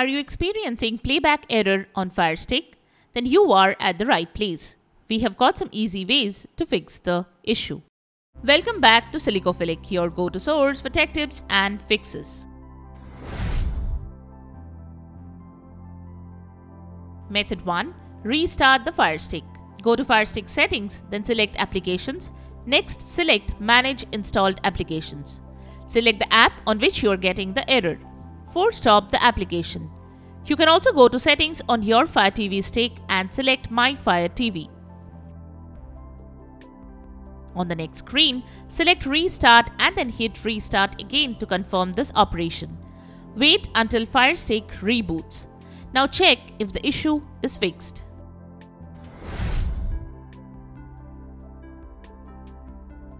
Are you experiencing playback error on Fire Stick? Then you are at the right place. We have got some easy ways to fix the issue. Welcome back to Silicophilic, your go-to source for tech tips and fixes. Method 1. Restart the Fire Stick. Go to Fire Stick settings, then select applications. Next, select manage installed applications. Select the app on which you are getting the error. Force stop the application. You can also go to settings on your Fire TV stick and select My Fire TV. On the next screen, select restart and then hit restart again to confirm this operation. Wait until Fire Stick reboots. Now check if the issue is fixed.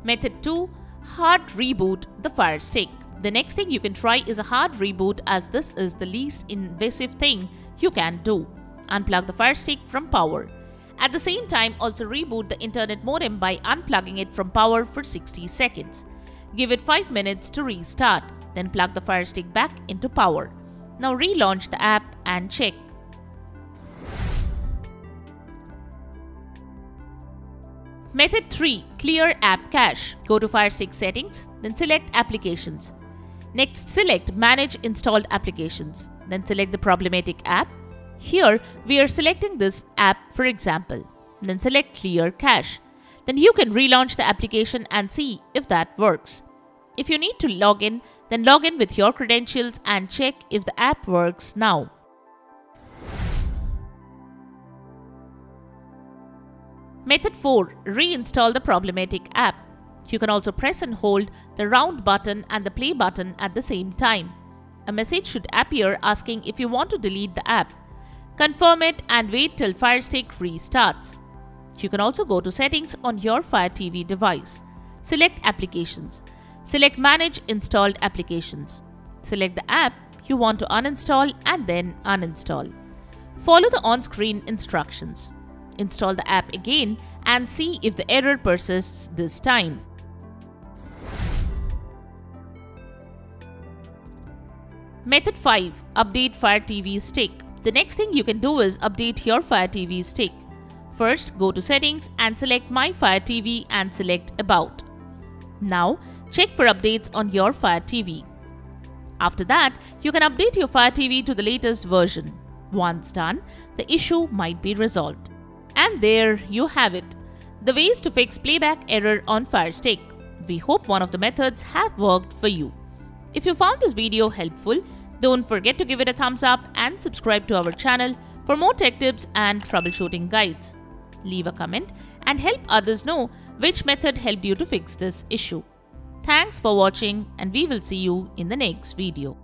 Method 2. Hard reboot the Fire Stick. The next thing you can try is a hard reboot, as this is the least invasive thing you can do. Unplug the Fire Stick from power. At the same time, also reboot the internet modem by unplugging it from power for 60 seconds. Give it 5 minutes to restart, then plug the Fire Stick back into power. Now relaunch the app and check. Method 3. Clear app cache. Go to Fire Stick settings, then select applications. Next, select manage installed applications. Then select the problematic app. Here, we are selecting this app for example. Then select clear cache. Then you can relaunch the application and see if that works. If you need to log in, then log in with your credentials and check if the app works now. Method 4. Reinstall the problematic app. You can also press and hold the round button and the play button at the same time. A message should appear asking if you want to delete the app. Confirm it and wait till Fire Stick restarts. You can also go to settings on your Fire TV device. Select applications. Select manage installed applications. Select the app you want to uninstall and then uninstall. Follow the on-screen instructions. Install the app again and see if the error persists this time. Method 5. Update Fire TV stick. The next thing you can do is update your Fire TV stick. First, go to settings and select My Fire TV and select About. Now, check for updates on your Fire TV. After that, you can update your Fire TV to the latest version. Once done, the issue might be resolved. And there you have it, the ways to fix playback error on Fire Stick. We hope one of the methods have worked for you. If you found this video helpful, don't forget to give it a thumbs up and subscribe to our channel for more tech tips and troubleshooting guides. Leave a comment and help others know which method helped you to fix this issue. Thanks for watching, and we will see you in the next video.